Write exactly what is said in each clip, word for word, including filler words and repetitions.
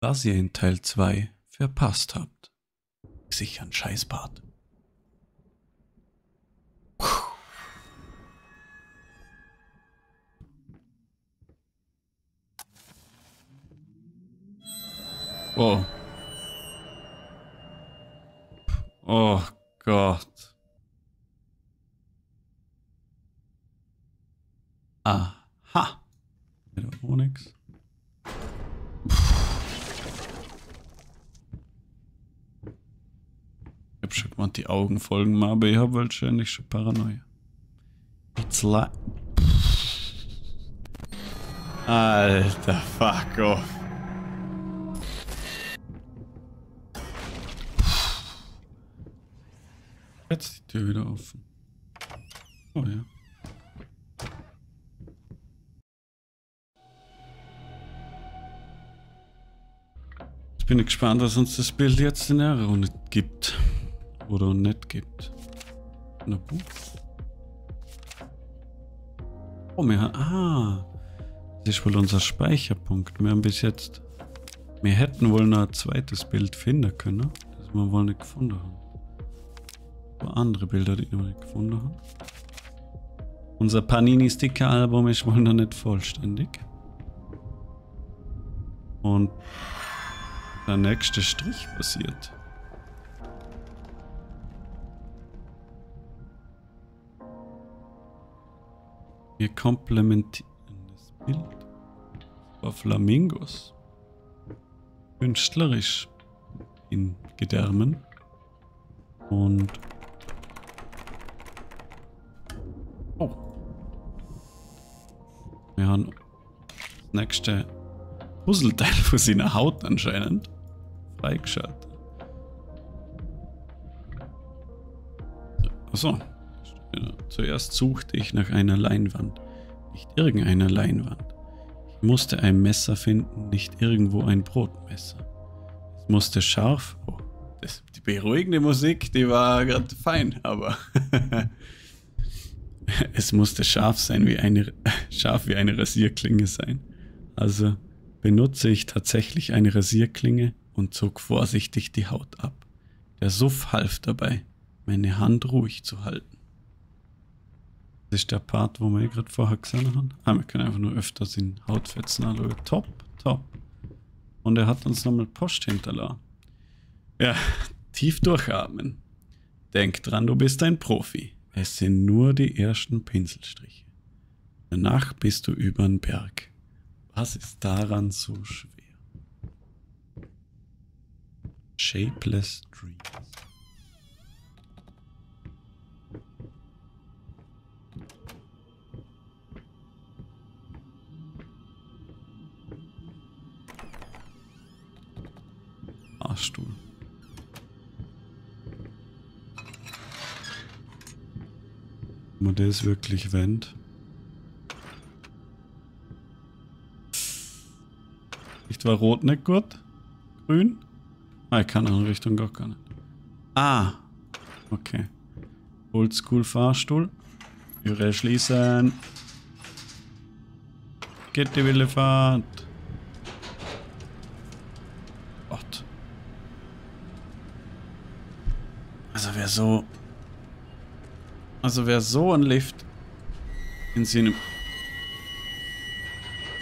was ihr in Teil zwei verpasst habt. Sicher ein Scheißbart. Oh. Oh Gott. Aha. Wieder auch nix. Ich hab schon gemeint, die Augen folgen mir, aber ich hab wahrscheinlich schon Paranoia. It's like... Alter, fuck off. Jetzt die Tür wieder offen. Oh ja. Jetzt bin ich gespannt, was uns das Bild jetzt in der Runde gibt. Oder nicht gibt. Na gut. Oh, wir haben... Ah! Das ist wohl unser Speicherpunkt. Wir haben bis jetzt... Wir hätten wohl noch ein zweites Bild finden können, das wir wohl nicht gefunden haben. Andere Bilder, die ich noch nicht gefunden habe. Unser Panini-Sticker-Album ist wohl noch nicht vollständig. Und der nächste Strich passiert. Wir komplementieren das Bild. War Flamingos. Künstlerisch in Gedärmen. Und oh. Wir haben das nächste Puzzleteil für seine Haut anscheinend freigeschaltet. Achso. Zuerst suchte ich nach einer Leinwand. Nicht irgendeiner Leinwand. Ich musste ein Messer finden, nicht irgendwo ein Brotmesser. Es musste scharf. Oh, das, die beruhigende Musik, die war gerade fein, aber. Es musste scharf sein, wie eine, scharf wie eine Rasierklinge sein. Also benutze ich tatsächlich eine Rasierklinge und zog vorsichtig die Haut ab. Der Suff half dabei, meine Hand ruhig zu halten. Das ist der Part, wo wir gerade vorher gesehen haben. Ah, wir können einfach nur öfters in Hautfetzen anschauen. Top, top. Und er hat uns nochmal Post hinterlassen. Ja, tief durchatmen. Denk dran, du bist ein Profi. Es sind nur die ersten Pinselstriche. Danach bist du über den Berg. Was ist daran so schwer? Shapeless Dreams. Fahrstuhl. Und der ist wirklich wend. Licht war rot nicht gut. Grün? Ah, ich kann in andere Richtung doch gar nicht. Ah! Okay. Oldschool Fahrstuhl. Türe schließen. Geht die wilde Fahrt. Gott. Also wer so... Also wer so einen Lift in seinem,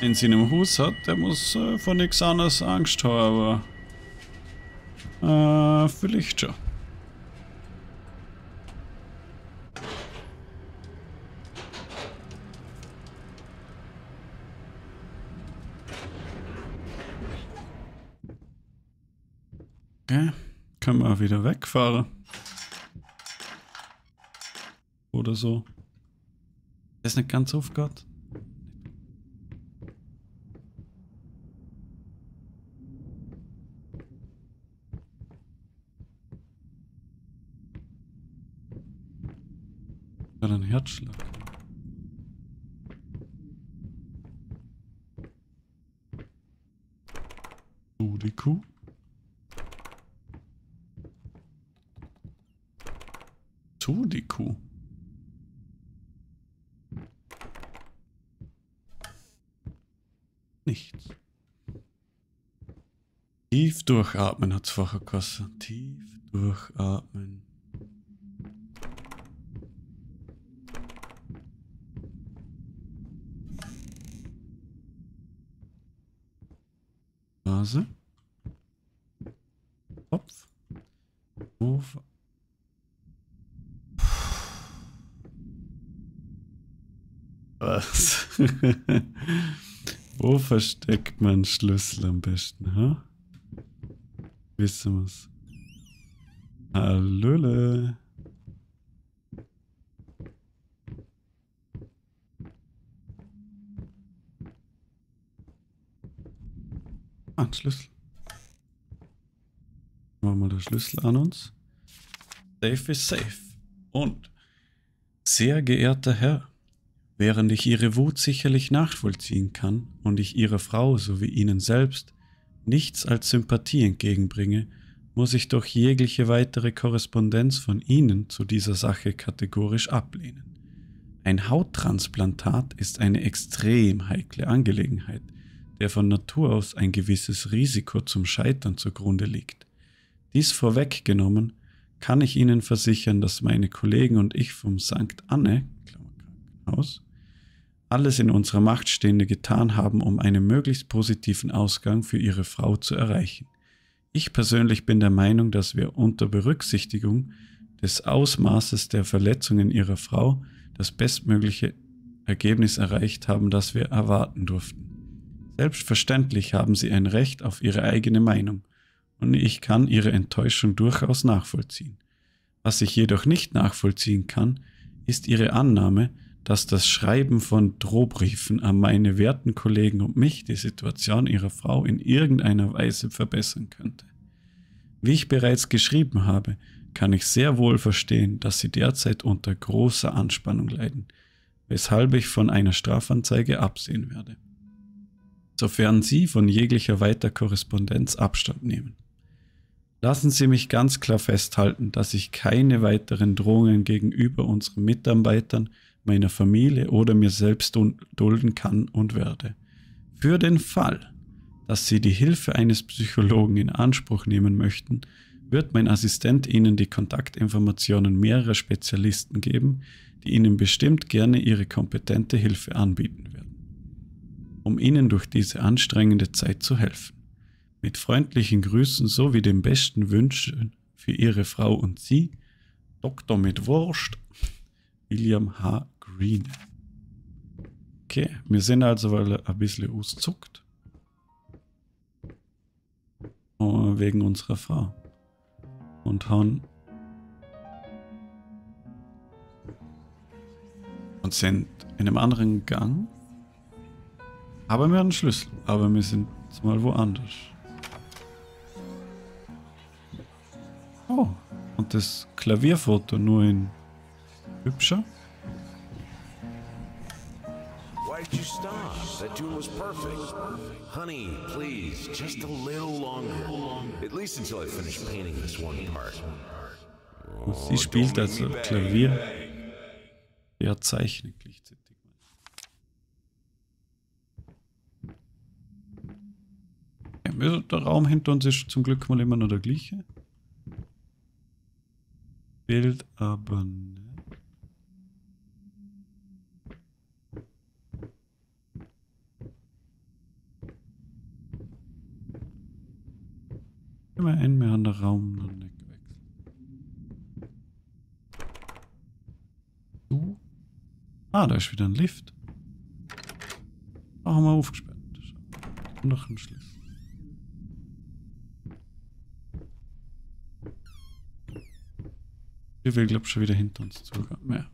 in seinem Haus hat, der muss äh, vor nichts anderes Angst haben, aber äh, vielleicht schon. Okay, können wir wieder wegfahren. Oder so. Der ist nicht ganz aufgehört. Ja, dann Herzschlag. So, die Kuh. So, die Kuh. Nichts. Tief durchatmen hat es vorher gekostet. Tief durchatmen. Nase. Kopf. Auf. Was? Wo versteckt man Schlüssel am besten, ha? Huh? Wissen wir's. Hallöle. Ah, ein Schlüssel. Machen wir mal den Schlüssel an uns. Safe ist safe. Und, sehr geehrter Herr, während ich Ihre Wut sicherlich nachvollziehen kann und ich Ihrer Frau sowie Ihnen selbst nichts als Sympathie entgegenbringe, muss ich doch jegliche weitere Korrespondenz von Ihnen zu dieser Sache kategorisch ablehnen. Ein Hauttransplantat ist eine extrem heikle Angelegenheit, der von Natur aus ein gewisses Risiko zum Scheitern zugrunde liegt. Dies vorweggenommen, kann ich Ihnen versichern, dass meine Kollegen und ich vom Sankt Anne Krankenhaus alles in unserer Macht Stehende getan haben, um einen möglichst positiven Ausgang für Ihre Frau zu erreichen. Ich persönlich bin der Meinung, dass wir unter Berücksichtigung des Ausmaßes der Verletzungen Ihrer Frau das bestmögliche Ergebnis erreicht haben, das wir erwarten durften. Selbstverständlich haben Sie ein Recht auf Ihre eigene Meinung und ich kann Ihre Enttäuschung durchaus nachvollziehen. Was ich jedoch nicht nachvollziehen kann, ist Ihre Annahme, dass das Schreiben von Drohbriefen an meine werten Kollegen und mich die Situation Ihrer Frau in irgendeiner Weise verbessern könnte. Wie ich bereits geschrieben habe, kann ich sehr wohl verstehen, dass Sie derzeit unter großer Anspannung leiden, weshalb ich von einer Strafanzeige absehen werde, sofern Sie von jeglicher weiter Korrespondenz Abstand nehmen. Lassen Sie mich ganz klar festhalten, dass ich keine weiteren Drohungen gegenüber unseren Mitarbeitern, meiner Familie oder mir selbst dulden kann und werde. Für den Fall, dass Sie die Hilfe eines Psychologen in Anspruch nehmen möchten, wird mein Assistent Ihnen die Kontaktinformationen mehrerer Spezialisten geben, die Ihnen bestimmt gerne ihre kompetente Hilfe anbieten werden, um Ihnen durch diese anstrengende Zeit zu helfen. Mit freundlichen Grüßen sowie den besten Wünschen für Ihre Frau und Sie, Doktor Mitwurst, William H. Green. Okay, wir sind also, weil er ein bisschen auszuckt. Und wegen unserer Frau. Und haben. Und sind in einem anderen Gang. Haben wir einen Schlüssel, aber wir sind jetzt mal woanders. Oh, und das Klavierfoto nur in. Hübscher. Why'd you stop? That tune was perfect. Honey, please, just a little longer. At least until I finish painting this one part. Oh, sie spielt also Klavier. Ja, zeichnet gleichzeitig. Ja, der Raum hinter uns ist zum Glück mal immer noch der gleiche. Bild aber nicht. Immer ein, wir haben den Raum noch nicht gewechselt. Du? Ah, da ist wieder ein Lift. Da haben wir aufgesperrt. Und noch ein Schlüssel. Ich will, glaube schon wieder hinter uns zugehen. Mehr.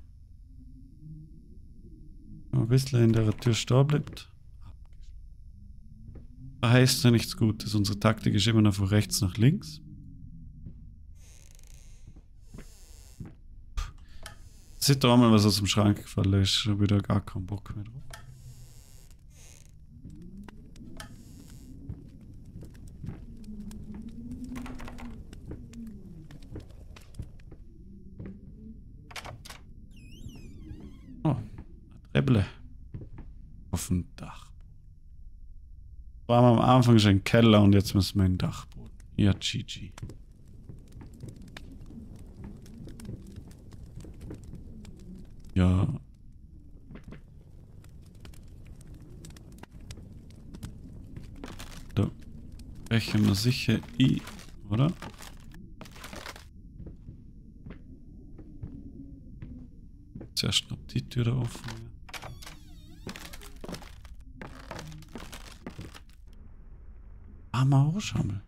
Wenn man ein bisschen in der Tür stehen bleibt. Da heißt ja nichts Gutes. Unsere Taktik ist immer noch von rechts nach links. Puh. Sieht da mal was aus dem Schrank gefallen ist. Ich habe wieder gar keinen Bock mehr drauf. Oh, eine Treble. Auf dem Dach. Waren wir am Anfang schon im Keller und jetzt müssen wir in den Dachboden. Ja, G G. Ja. Da brechen wir sicher i, oder? Zuerst noch die Tür offen. Armer Rohschammel.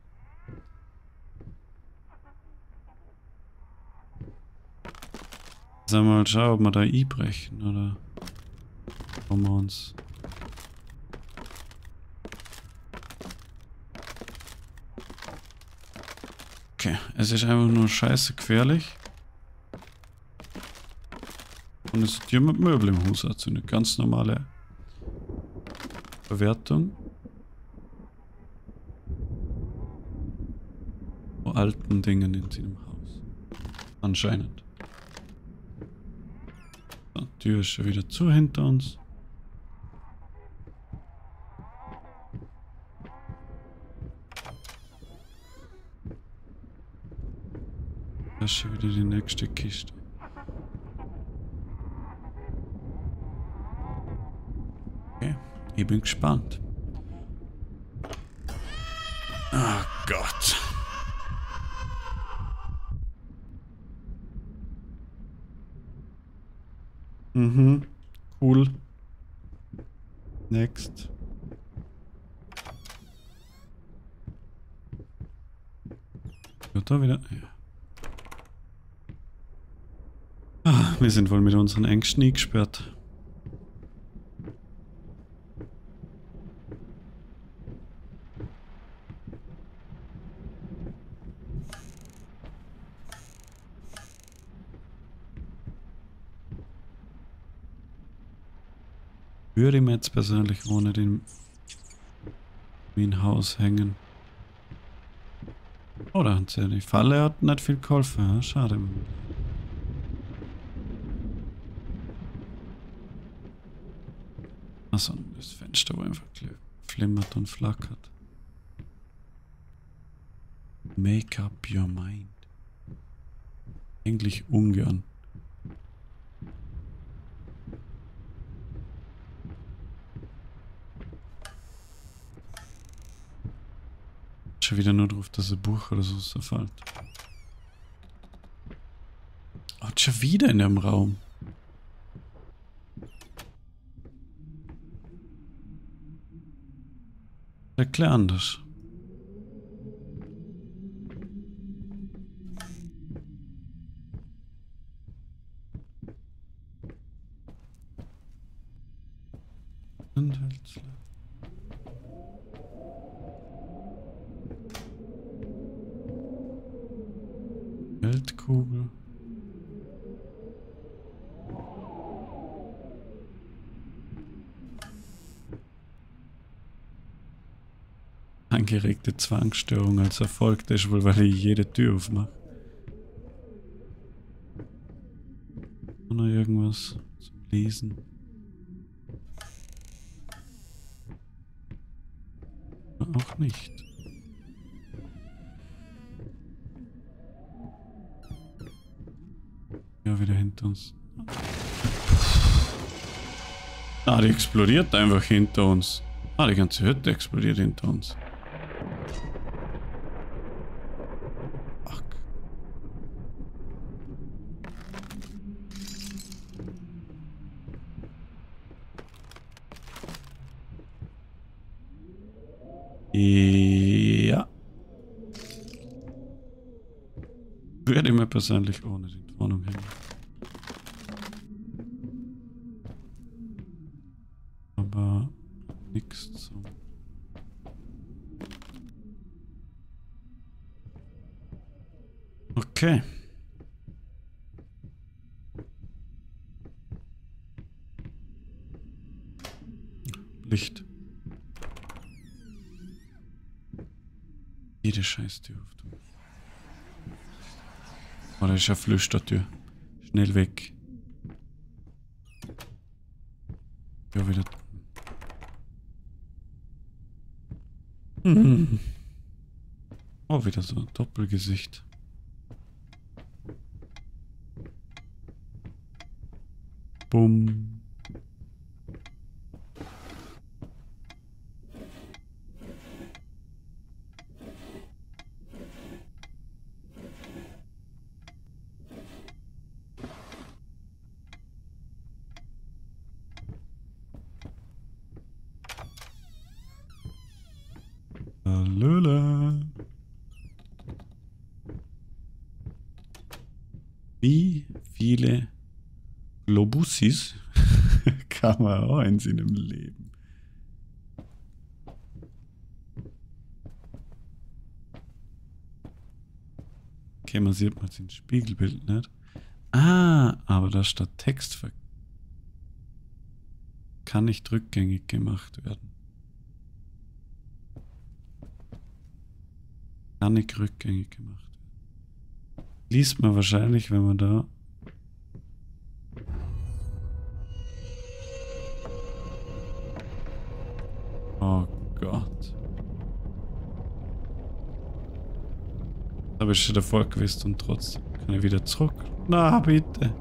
Sollen wir mal schauen, ob wir da i brechen, oder? Schauen wir uns. Okay, es ist einfach nur scheiße gefährlich. Und es hat jemand Möbel im Haus, also eine ganz normale Bewertung. Vor alten Dingen in diesem Haus. Anscheinend. Die Tür ist schon wieder zu hinter uns. Da ist schon wieder die nächste Kiste. Ich bin gespannt. Oh Gott. Mhm. Cool. Next. Ja, da wieder. Ja. Ah, wir sind wohl mit unseren Ängsten eingesperrt. Würde ich mir jetzt persönlich wohl nicht in mein Haus hängen. Oh, da hat sie ja die Falle, hat nicht viel geholfen. Ja? Schade. Achso, das Fenster war einfach flimmert und flackert. Make up your mind. Eigentlich ungern. Schon wieder nur drauf, dass ein Buch oder so zerfällt. Oh, schon wieder in dem Raum. Erklär anders. Und halt Kugel. Angeregte Zwangsstörung als Erfolg, das ist wohl, weil ich jede Tür aufmache. Noch irgendwas zum Lesen. Auch nicht. Wieder hinter uns. Ah, die explodiert einfach hinter uns. Ah, die ganze Hütte explodiert hinter uns. Fuck. Ja. Würde ich mir persönlich ohne die Wohnung hin. Okay. Licht. Jede Scheißtür auf dem. Oh, da ist eine Flüstertür. Schnell weg. Ja, wieder. Hm. Oh, wieder so ein Doppelgesicht. Bumm. Hallöle. Wie viele Globussis kann man auch eins in dem Leben? Okay, man sieht man den Spiegelbild nicht. Ah, aber da statt Text kann nicht rückgängig gemacht werden. Nicht rückgängig gemacht. Liest man wahrscheinlich, wenn man da oh Gott. Da habe ich schon davor gewusst und trotzdem kann ich wieder zurück. Na bitte.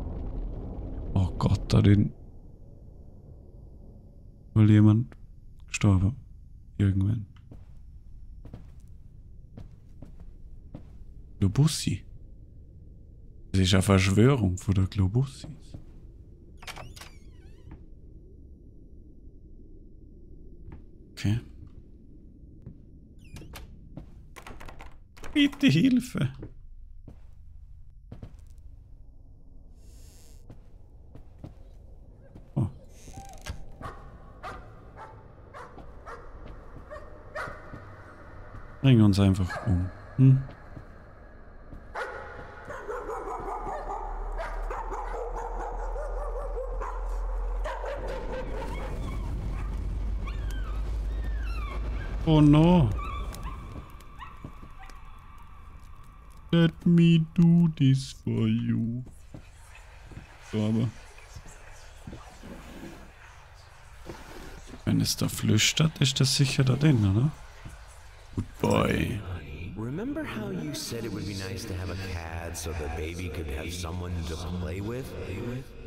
Oh Gott, da den wohl jemand gestorben. Irgendwann. Globussi. Das ist eine Verschwörung von der Globussis. Okay. Bitte Hilfe. Oh. Bring uns einfach um. Hm? Oh no. Let me do this for you. So, aber. Wenn es da flüstert, ist das sicher da drin, oder? Good boy. Remember how you said it would be nice to have a cat so the baby could have someone to play with?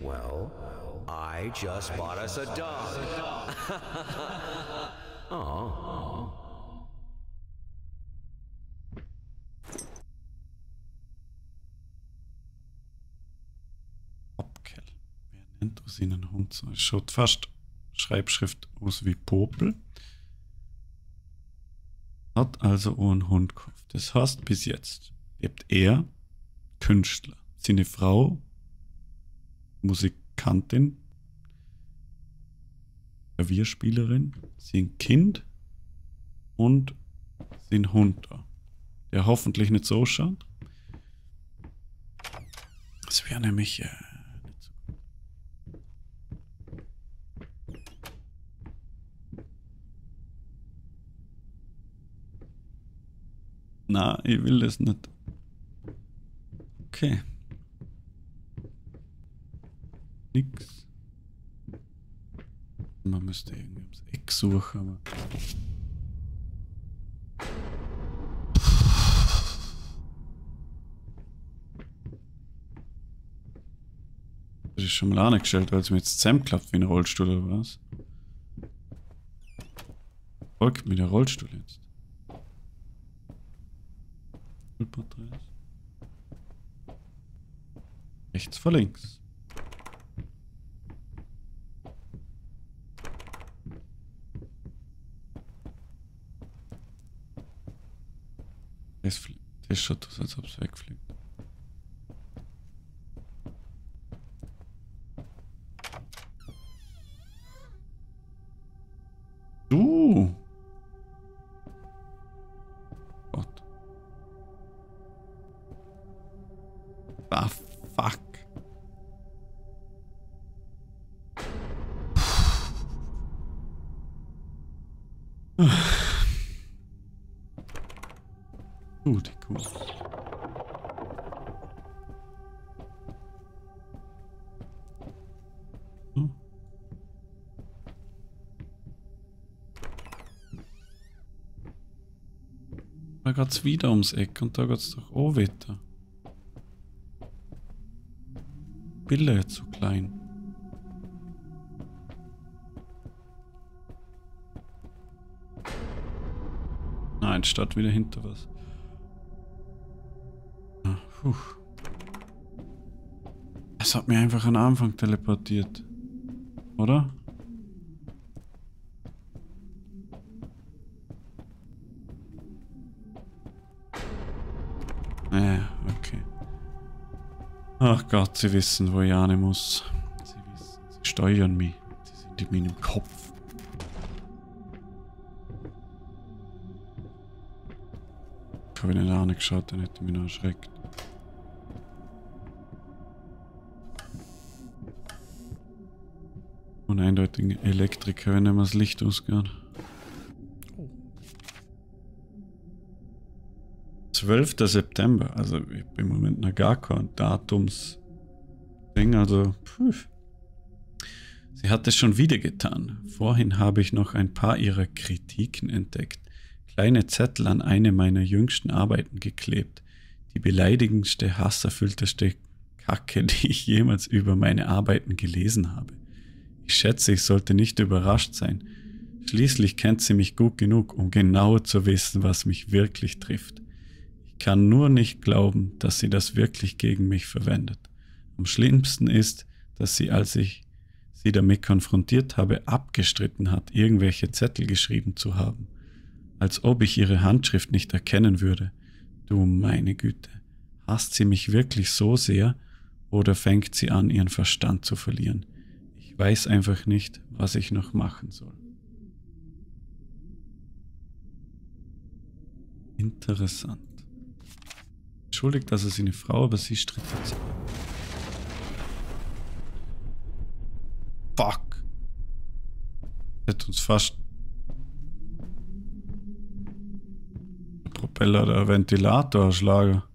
Well, I just bought us a dog. Oh. Popkel. Wer nennt Rosinen Hund so? Schaut fast Schreibschrift aus wie Popel. Hat also einen Hund gekauft. Das heißt, bis jetzt lebt er Künstler. Seine Frau Musikantin. Klavierspielerin, sein Kind und sein Hund da, der hoffentlich nicht so schaut. Das wäre nämlich äh, nicht so gut. Na, ich will das nicht. Okay. Nix. Man müsste irgendwie ums Eck suchen, aber. Das ist schon mal angestellt, weil es mir jetzt zusammenklappt wie ein Rollstuhl oder was? Folgt mir der Rollstuhl jetzt. Rechts vor links. Das schaut aus, als ob es wegfliegt. Du! Gott. Ah, fuck. Gut, gut. Hm. geht es wieder ums Eck und da geht es doch auch weiter. Bille zu klein. Nein, statt wieder hinter was. Ah, puh. Es hat mich einfach am Anfang teleportiert. Oder? Äh, okay. Ach Gott, sie wissen, wo ich hin muss. Sie wissen, sie steuern mich. Sie sind in meinem Kopf. Ich habe nicht angeschaut, dann hätte ich mich noch erschreckt. Eindeutigen Elektriker, wenn ihm das Licht ausgeht. Oh. zwölfter September, also ich bin im Moment noch gar kein Datumsding, also puh. Sie hat es schon wieder getan. Vorhin habe ich noch ein paar ihrer Kritiken entdeckt. Kleine Zettel an eine meiner jüngsten Arbeiten geklebt. Die beleidigendste, hasserfüllteste Kacke, die ich jemals über meine Arbeiten gelesen habe. Ich schätze, ich sollte nicht überrascht sein. Schließlich kennt sie mich gut genug, um genau zu wissen, was mich wirklich trifft. Ich kann nur nicht glauben, dass sie das wirklich gegen mich verwendet. Am schlimmsten ist, dass sie, als ich sie damit konfrontiert habe, abgestritten hat, irgendwelche Zettel geschrieben zu haben. Als ob ich ihre Handschrift nicht erkennen würde. Du meine Güte, hasst sie mich wirklich so sehr, oder fängt sie an, ihren Verstand zu verlieren? Ich weiß einfach nicht, was ich noch machen soll. Interessant. Entschuldigt, dass es eine Frau, aber sie stritt jetzt. Fuck. Das hat uns fast... Der Propeller, der Ventilator, Schlager.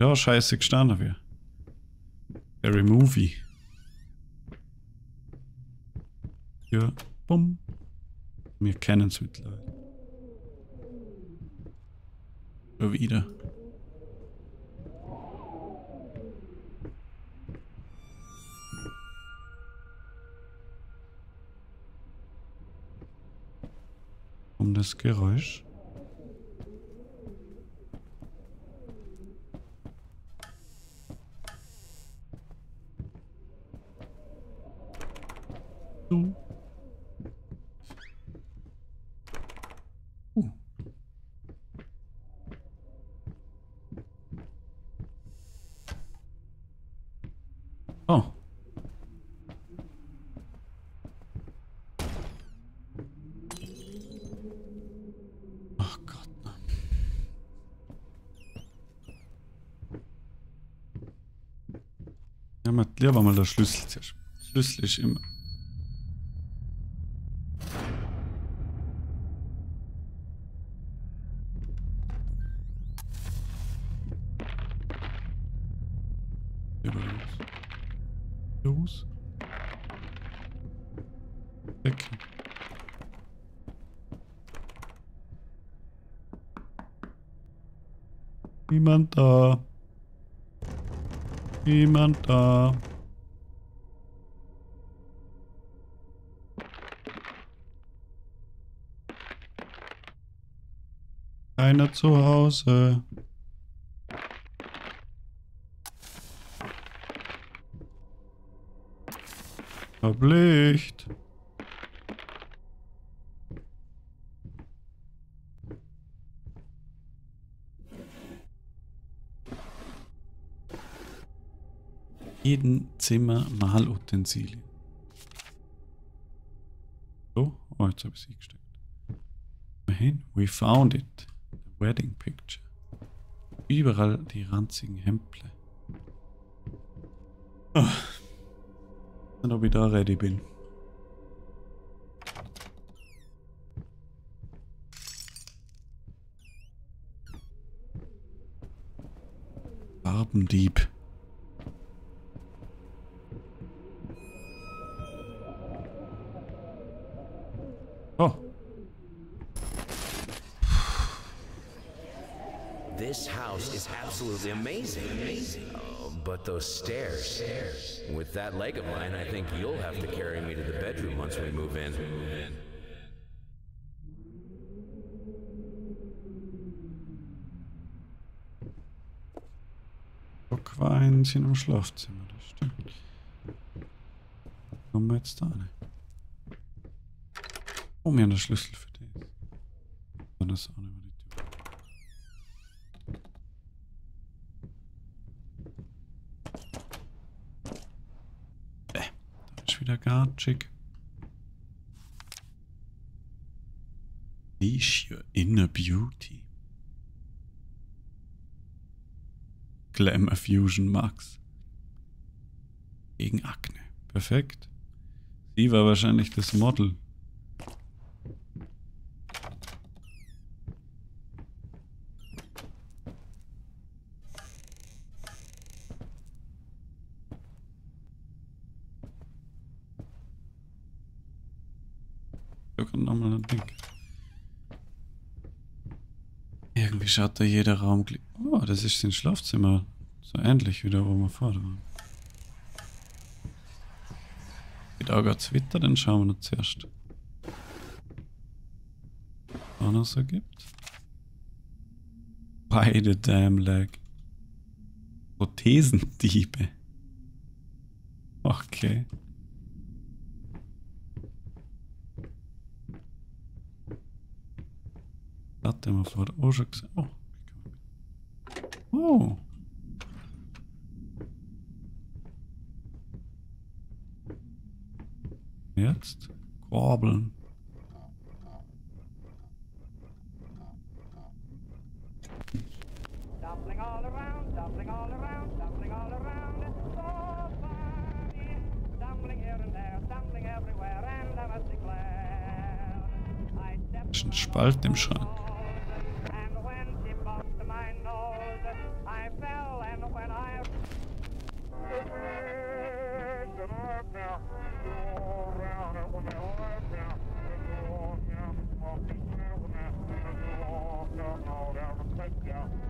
Ja, scheiße, gestanden wir. Harry Movie. Ja, bumm. Wir kennen es mittlerweile. Schon wieder. Um das Geräusch. So. Uh. Oh. Ach Gott. Ja, mal, lieber mal der Schlüssel. Der Schlüssel ist immer. Niemand da. Niemand da. Keiner zu Hause. Hab Licht. Jeden Zimmer Malutensilien. So, oh, jetzt habe ich sie gesteckt. Immerhin, we found it. The wedding picture. Überall die ranzigen Hemple. Oh. Und ob ich da ready bin. Farbendieb. Oh. This house is absolutely amazing. Amazing. Oh, but those stairs. Stairs. With that leg of mine, I think you'll have to carry me to the bedroom once we move in. We move in. Stockweinchen im Schlafzimmer, das stimmt. Kommen wir jetzt da rein. Oh, mir einen Schlüssel für den. Und das auch nicht mehr. Wieder Gartschick. Leash your inner beauty. Glamour Fusion Max. Gegen Akne. Perfekt. Sie war wahrscheinlich das Model. Nochmal ein Ding. Irgendwie schaut da jeder Raum. Oh, das ist das Schlafzimmer. So ähnlich wieder, wo wir vorher waren. Geht auch gerade Twitter, den schauen wir noch zuerst. Was noch so gibt. Beide damn lag. Prothesendiebe. Okay. Das hat man vorher auch schon gesehen. Oh. Oh. Jetzt korbeln. Das ist ein Spalt im Schrank.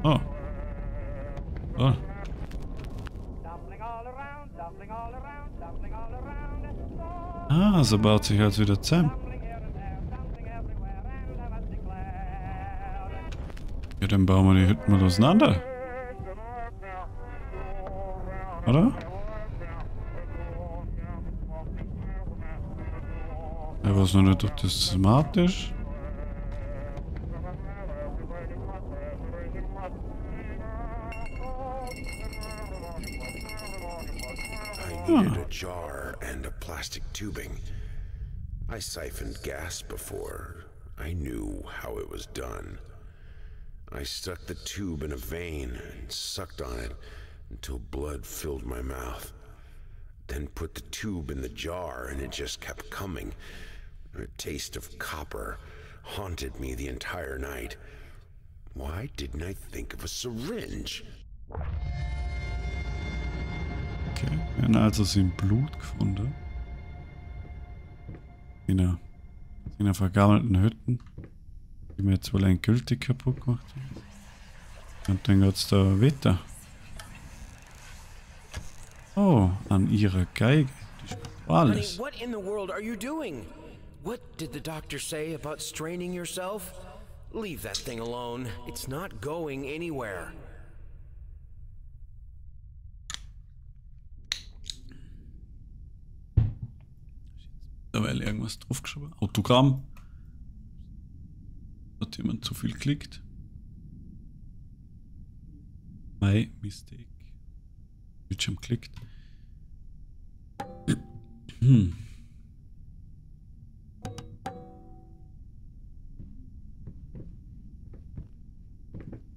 Oh. Oh. Ah, so baut sich halt wieder zusammen. Ja, dann bauen wir die Hütten mal auseinander. Oder? Ich weiß noch nicht, ob das smart ist. Jar and a plastic tubing. I siphoned gas before. I knew how it was done. I stuck the tube in a vein and sucked on it until blood filled my mouth. Then put the tube in the jar and it just kept coming. A taste of copper haunted me the entire night. Why didn't I think of a syringe? Okay, wir haben also sein Blut gefunden. In einer, in einer vergammelten Hütte, die mir jetzt wohl endgültig kaputt gemacht hat. Und dann geht's da weiter. Oh, an ihrer Geige. Alles. What in the world are you doing? What did the doctor say about straining yourself? Leave that thing alone. It's not going anywhere. Weil irgendwas draufgeschrieben. Autogramm. Hat jemand zu viel geklickt? My mistake. Bildschirm klickt. Hm.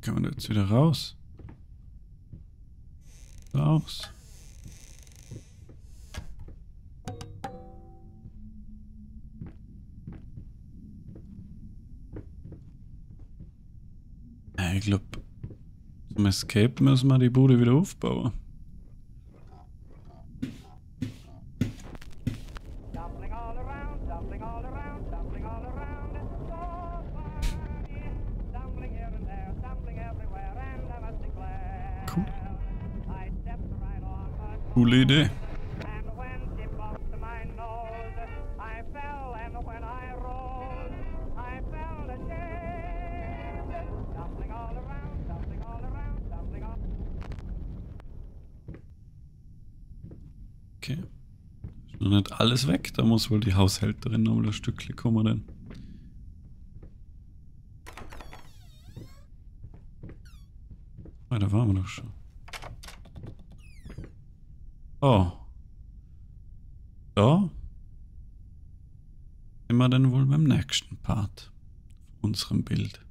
Kann man jetzt wieder raus? Raus. Ich glaube, zum Escape müssen wir die Bude wieder aufbauen. Cool. Coole Idee. Okay. Ist noch nicht alles weg, da muss wohl die Haushälterin noch mal ein Stückchen kommen. Denn. Ah, da waren wir doch schon. Oh. Da sind wir dann wohl beim nächsten Part von unserem Bild.